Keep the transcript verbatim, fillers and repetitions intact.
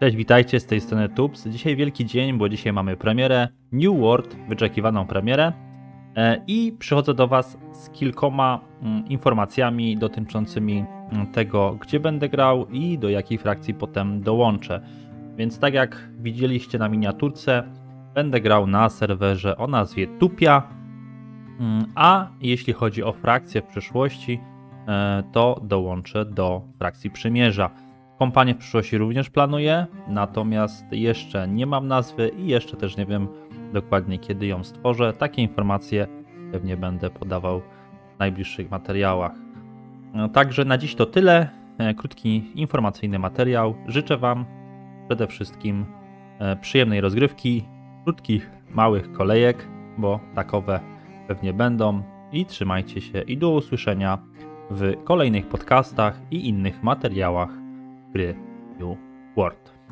Cześć, witajcie, z tej strony Tuptz. Dzisiaj wielki dzień, bo dzisiaj mamy premierę New World, wyczekiwaną premierę i przychodzę do Was z kilkoma informacjami dotyczącymi tego, gdzie będę grał i do jakiej frakcji potem dołączę. Więc tak jak widzieliście na miniaturce, będę grał na serwerze o nazwie Tupia, a jeśli chodzi o frakcję w przyszłości, to dołączę do frakcji Przymierza. Kompanię w przyszłości również planuję, natomiast jeszcze nie mam nazwy i jeszcze też nie wiem dokładnie, kiedy ją stworzę. Takie informacje pewnie będę podawał w najbliższych materiałach. Także na dziś to tyle. Krótki, informacyjny materiał. Życzę Wam przede wszystkim przyjemnej rozgrywki, krótkich, małych kolejek, bo takowe pewnie będą. I trzymajcie się i do usłyszenia w kolejnych podcastach i innych materiałach gry New World.